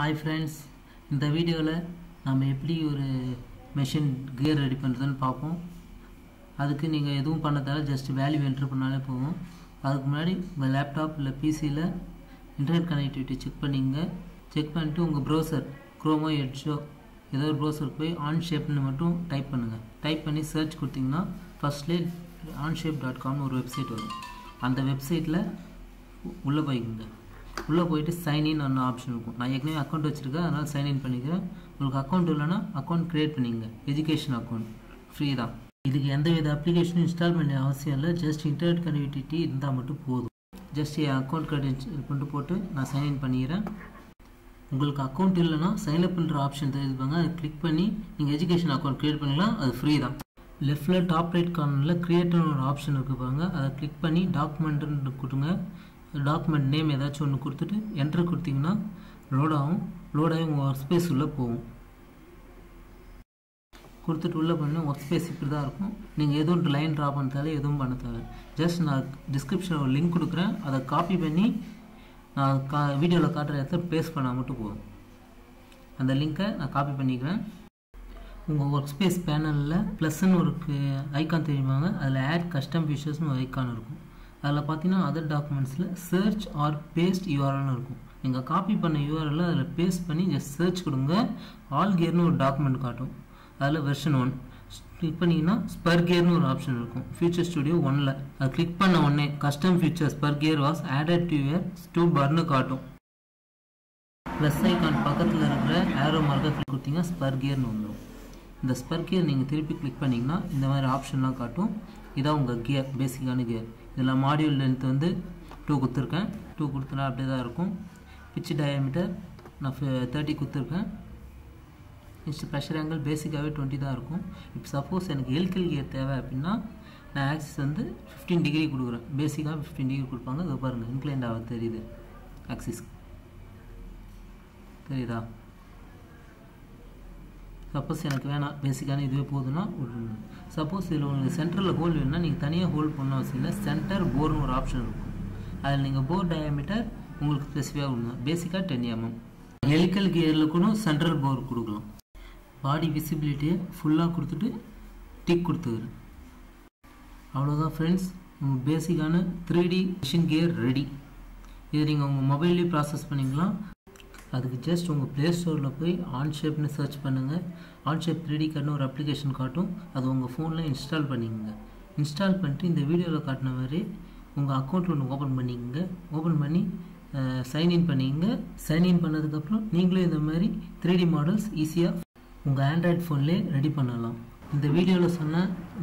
Hi friends, இந்த வீடியோல நாம எப்படி ஒரு மெஷின் கியர் ரெடி பண்றதுன்னு பாப்போம். அதுக்கு நீங்க எதுவும் பண்ண தேவையில்ல, just value enter பண்ணாலே போதும். அதுக்கு முன்னாடி உங்க லேப்டாப் இல்ல PC ல இன்டர்நெட் கனெக்டிவிட்டி செக் பண்ணீங்க. செக் பண்ணிட்டு உங்க browser Chrome Edge ஏதோ ஒரு browser போய் Onshape ன்னு மட்டும் டைப் பண்ணுங்க. டைப் பண்ணி search கொடுத்தீங்கன்னா firstly onshape.com ஒரு வெப்சைட் வரும். அந்த வெப்சைட்ல உள்ள போய்க்குங்க. உள்ள போயிட்டு சைன் இன் ஆன ஆப்ஷன் இருக்கும். நான் ஏற்கனவே அக்கௌண்ட் வச்சிருக்கேன், அதனால சைன் இன் பண்ணிக்கிறேன். உங்களுக்கு அக்கௌண்ட் இல்லைன்னா அக்கௌண்ட் கிரியேட் பண்ணிங்க. எஜுகேஷன் அக்கௌண்ட் ஃப்ரீ தான். இதுக்கு எந்தவித அப்ளிகேஷனும் இன்ஸ்டால் பண்ண அவசியம் இல்லை, ஜஸ்ட் இன்டர்நெட் கனெக்டிவிட்டி இருந்தால் மட்டும் போதும். ஜஸ்ட் என் அக்கௌண்ட் கிரியேட் பண்ணிட்டு போட்டு நான் சைன் இன் பண்ணிக்கிறேன். உங்களுக்கு அக்கௌண்ட் இல்லைன்னா சைன் அப் பண்ணுற ஆப்ஷன் தெரிஞ்சுப்பாங்க, அதை கிளிக் பண்ணி நீங்கள் எஜுகேஷன் அக்கௌண்ட் கிரியேட் பண்ணிக்கலாம். அது ஃப்ரீ தான். லெஃப்டில் டாப் ரைட் கார்னரில் கிரியேட்னு ஒரு ஆப்ஷன் இருக்குது பாருங்க, அதை கிளிக் பண்ணி டாக்குமெண்ட்டுன்னு கொடுங்க. டாக்குமெண்ட் நேம் ஏதாச்சும் ஒன்று கொடுத்துட்டு என்ட்ரு கொடுத்தீங்கன்னா லோட் ஆகும். லோட் ஆகி உங்கள் ஒர்க் ஸ்பேஸ் உள்ளே போகும். கொடுத்துட்டு உள்ளே போனீங்கன்னா ஒர்க் ஸ்பேஸ் இப்படி தான் இருக்கும். நீங்கள் எதுவும் லைன் ட்ரா பண்ணதால எதுவும் பண்ண தேவை. ஜஸ்ட் நான் டிஸ்கிரிப்ஷனில் ஒரு லிங்க் கொடுக்குறேன், அதை காப்பி பண்ணி நான் வீடியோவில் காட்டுற இடத்துல பேஸ்ட் பண்ணால் மட்டும் போகும். அந்த லிங்க்கை நான் காப்பி பண்ணிக்கிறேன். உங்கள் ஒர்க் ஸ்பேஸ் பேனலில் ப்ளஸ்ன்னு ஒரு ஐக்கான் தெரியுமாங்க, அதில் ஆட் கஸ்டம் ஃபீச்சர்ஸ்னு ஒரு ஐக்கான் இருக்கும். அதில் பார்த்தீங்கன்னா அதர் டாக்குமெண்ட்ஸில் சர்ச் ஆர் பேஸ்ட் யூஆர்எல்னு இருக்கும். நீங்கள் காப்பி பண்ண யூஆர்எல்ல அதில் பேஸ்ட் பண்ணி ஜஸ்ட் சர்ச் கொடுங்க. ஆல் கியர்னு ஒரு டாக்குமெண்ட் காட்டும், அதில் வெர்ஷன் 1 கிளிக் பண்ணிங்கன்னா ஸ்பர் கியர்னு ஒரு ஆப்ஷன் இருக்கும். ஃபியூச்சர் ஸ்டுடியோ 1ல் அதை கிளிக் பண்ண உடனே custom features spur gear was added to your ஸ்டூ பார்னு காட்டும். ப்ளஸ் ஐக்கான் பக்கத்தில் இருக்கிற ஏரோ மார்க்கை கிளிக் கொடுத்தீங்கன்னா ஸ்பர் கியர்னு வந்துடும். இந்த ஸ்பர் கியர் நீங்கள் திருப்பி கிளிக் பண்ணிங்கன்னா இந்த மாதிரி ஆப்ஷன்லாம் காட்டும். இதான் உங்கள் கியர், பேசிக்கான கியர். இதில் மாடியூல் லென்த் வந்து 2 கொடுத்துருக்கேன். 2 கொடுத்தனா அப்படியே தான் இருக்கும். பிட்ச் டயாமீட்டர் நான் 30 கொடுத்துருக்கேன். நெக்ஸ்ட் ப்ரெஷர் ஆங்கிள் பேசிக்காகவே 20 தான் இருக்கும். இப்போ சப்போஸ் எனக்கு எல்கல் கியர் தேவை அப்படின்னா நான் ஆக்சிஸ் வந்து 15 டிகிரி கொடுக்குறேன். பேசிக்காக 15 டிகிரி கொடுப்பாங்க. அது பாருங்கள் இன்க்ளைண்ட் ஆக தெரியுது, ஆக்சிஸ் தெரியுதா? சப்போஸ் எனக்கு வேணாம், பேசிக்கான இதுவே போதுன்னா விட்டுருங்க. சப்போஸ் இதில் உங்களுக்கு சென்டரில் ஹோல் வேணும்னா நீங்கள் தனியாக ஹோல் பண்ண அவசியம் இல்லை, சென்டர் போர்னு ஒரு ஆப்ஷன் இருக்கும். அதில் நீங்கள் போர் டயாமீட்டர் உங்களுக்கு ஸ்பெசிஃபிக்காக கொடுங்க. பேசிக்காக 10 mm. ஹெலிக்கல் கியரில் கூட சென்ட்ரல் போர் கொடுக்கலாம். பாடி விசிபிலிட்டியை ஃபுல்லாக கொடுத்துட்டு டிக் கொடுத்துக்கிறேன். அவ்வளோதான் ஃப்ரெண்ட்ஸ், உங்களுக்கு பேசிக்கான 3D மிஷின் கியர் ரெடி. இது நீங்கள் உங்கள் மொபைல்லேயே ப்ராசஸ் பண்ணிக்கலாம். அதுக்கு ஜஸ்ட் உங்கள் ப்ளே ஸ்டோரில் போய் ஆன்ஷேப்னு சர்ச் பண்ணுங்கள். ஆன்ஷேப் 3D கார்டுன்னு ஒரு அப்ளிகேஷன் காட்டும். அது உங்கள் ஃபோனில் இன்ஸ்டால் பண்ணிக்கோங்க. இன்ஸ்டால் பண்ணிட்டு இந்த வீடியோவில் காட்டின மாதிரி உங்கள் அக்கௌண்ட் ஒன்று ஓப்பன் பண்ணிக்கோங்க. ஓப்பன் பண்ணி சைன்இன் பண்ணிக்கோங்க. சைன்இன் பண்ணதுக்கப்புறம் நீங்களும் இந்த மாதிரி 3D மாடல்ஸ் ஈஸியாக உங்கள் ஆண்ட்ராய்ட் ஃபோன்லேயே ரெடி பண்ணலாம். இந்த வீடியோவில் சொன்ன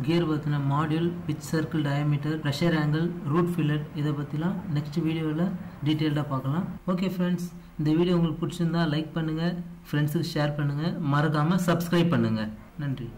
கியர் பற்றின module, pitch, circle, diameter, pressure angle, root fillet, இதை பற்றிலாம் நெக்ஸ்ட் வீடியோவில் டீட்டெயில்டாக பார்க்கலாம். ஓகே ஃப்ரெண்ட்ஸ், இந்த வீடியோ உங்களுக்கு பிடிச்சிருந்தா லைக் பண்ணுங்கள், ஃப்ரெண்ட்ஸுக்கு ஷேர் பண்ணுங்கள், மறக்காமல் சப்ஸ்கிரைப் பண்ணுங்கள். நன்றி.